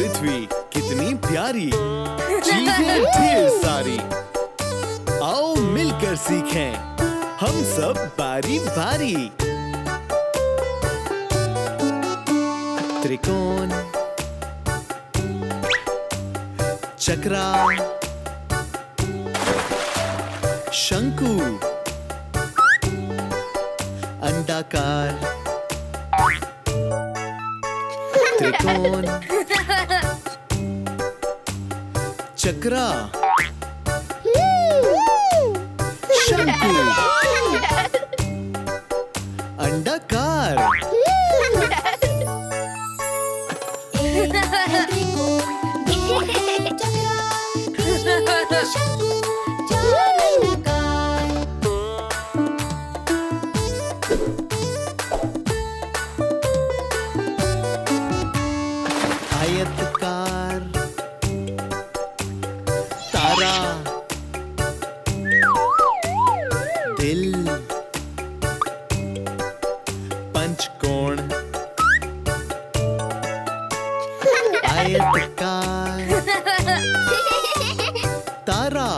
पृथ्वी कितनी प्यारी, चीजें ढेर सारी। आओ मिलकर सीखें हम सब बारी बारी। त्रिकोण, चक्रा, शंकु, अंडाकार। त्रिकोण, चक्रा, शंकु, अंडाकार। आयतकार, तारा, दिल, पंचकोण। आयतकार, तारा,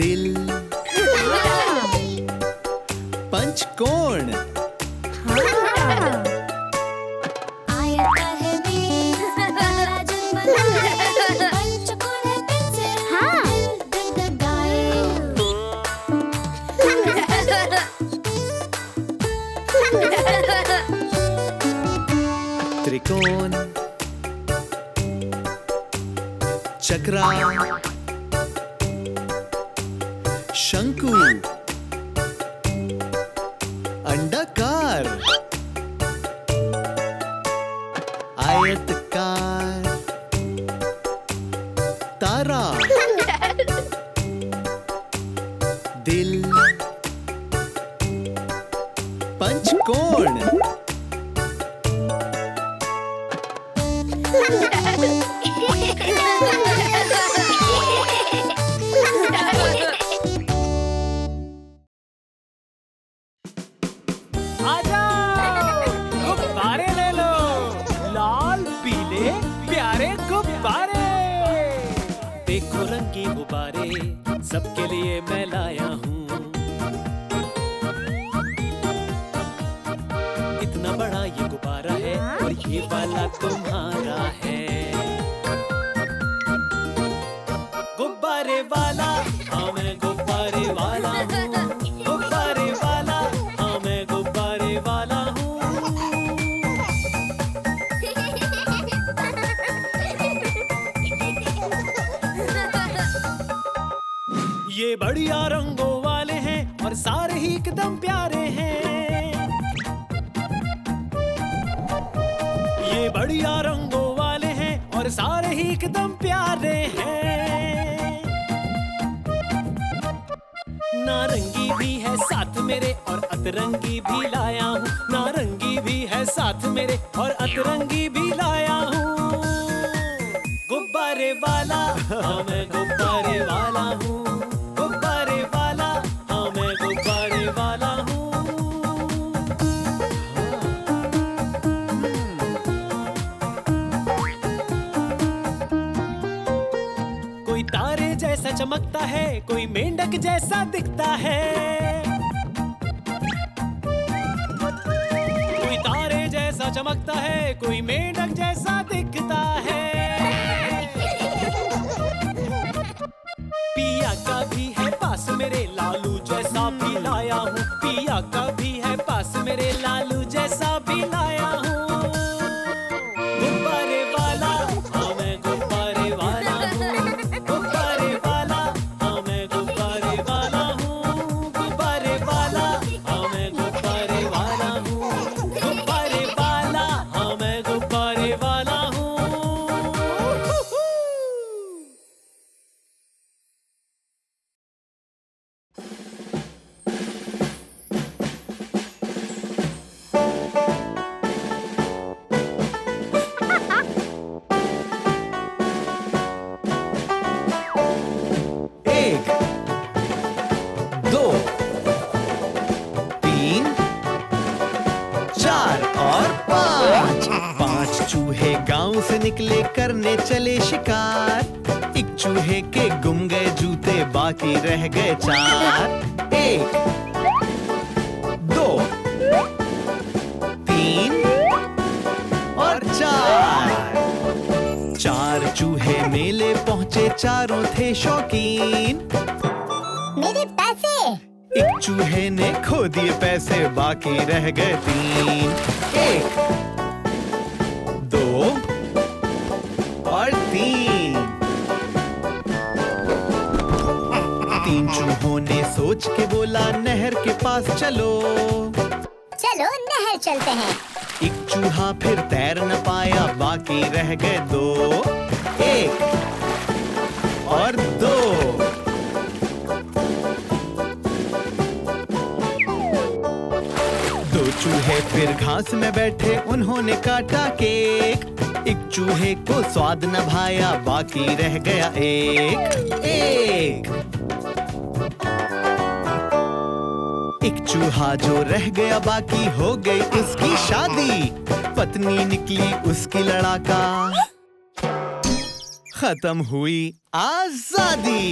दिल, पंचकोण। त्रिकोण, चक्रा, शंकु, अंडाकार। आयतकार, तारा, दिल, पंचकोण। सबके लिए मैं लाया हूँ इतना बड़ा ये गुब्बारा है और ये वाला तुम्हारा है। गुब्बारे वाला, हाँ मैं गुब्बारे वाला हूँ। गुब्बारे वाला, हाँ मैं गुब्बारे वाला हूँ। ये बढ़िया रंगों वाले हैं और सारे ही एकदम प्यारे हैं। ये बढ़िया रंगों वाले हैं और सारे ही एकदम प्यारे हैं। नारंगी भी है साथ मेरे और अतरंगी भी लाया हूँ। नारंगी भी है साथ मेरे और अतरंगी भी लाया हूँ। गुब्बारे वाला, हाँ मैं गुब्बारे वाला हूँ। चमकता है कोई मेंढक जैसा दिखता है। कोई तारे जैसा चमकता है कोई मेंढक जैसा दिखता है। पिया का भी है पास मेरे लालू जैसा भी लाया हूँ। पिया का भी है पास मेरे लालू जैसा भी लाया हूँ। गुब्बारे वाला, हाँ मैं गुब्बारे वाला हूँ। चूहे गांव से निकले करने चले शिकार। एक चूहे के गुम गए जूते, बाकी रह गए चार। 1, 2, 3 और 4। 4 चूहे मेले पहुँचे, चारों थे शौकीन। मेरे पैसे! एक चूहे ने खो दिए पैसे, बाकी रह गए 3। 1, 2 और 3। 3 चूहों ने सोच के बोला, नहर के पास चलो। चलो नहर चलते हैं। एक चूहा फिर तैर न पाया, बाकी रह गए 2। 1 और 2। 2 चूहे फिर घास में बैठे, उन्होंने काटा केक। एक चूहे को स्वाद न भाया, बाकी रह गया 1। एक चूहा जो रह गया बाकी, हो गई उसकी शादी। पत्नी निकली उसकी लड़ाका, खत्म हुई आजादी।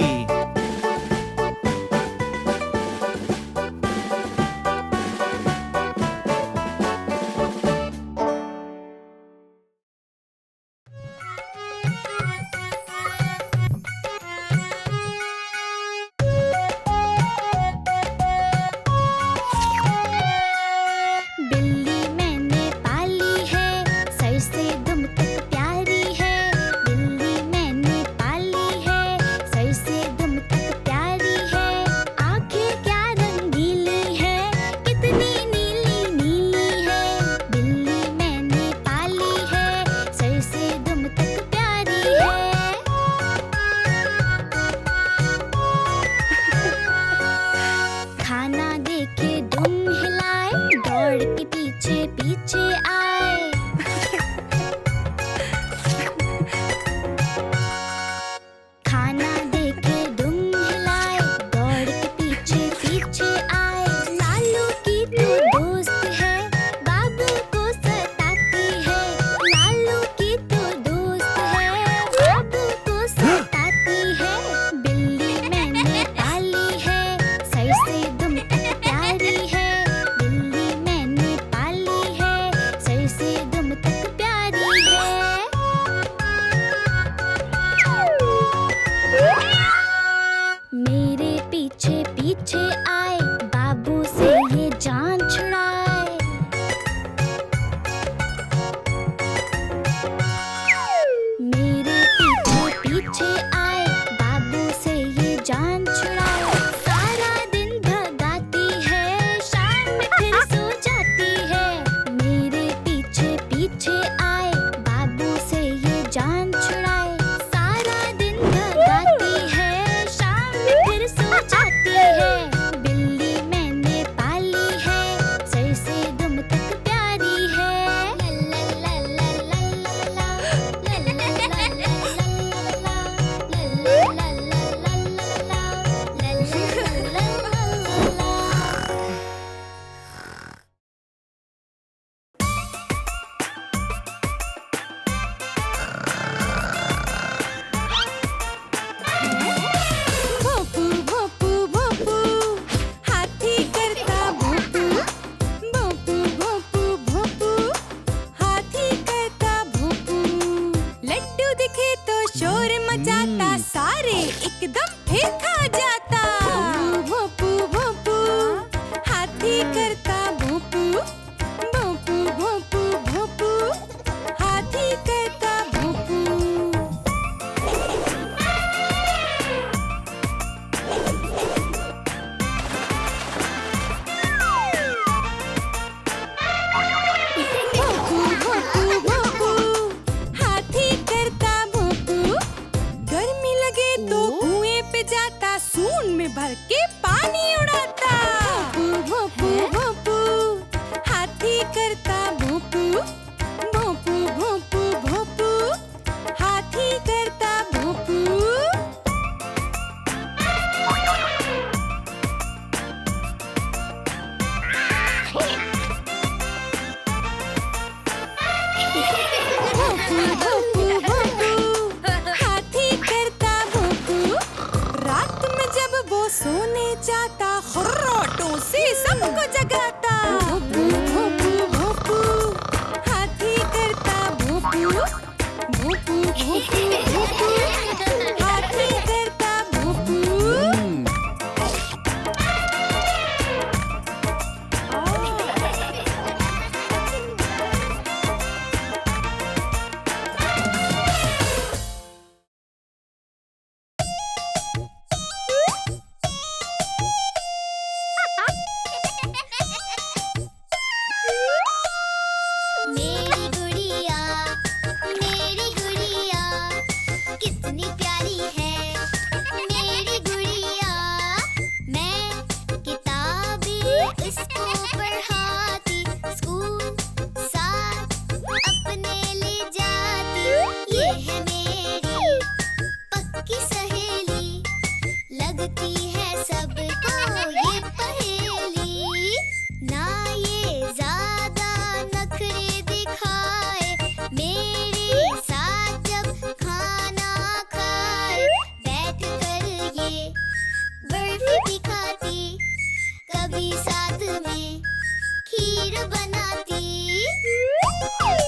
तस्वीर बनाती।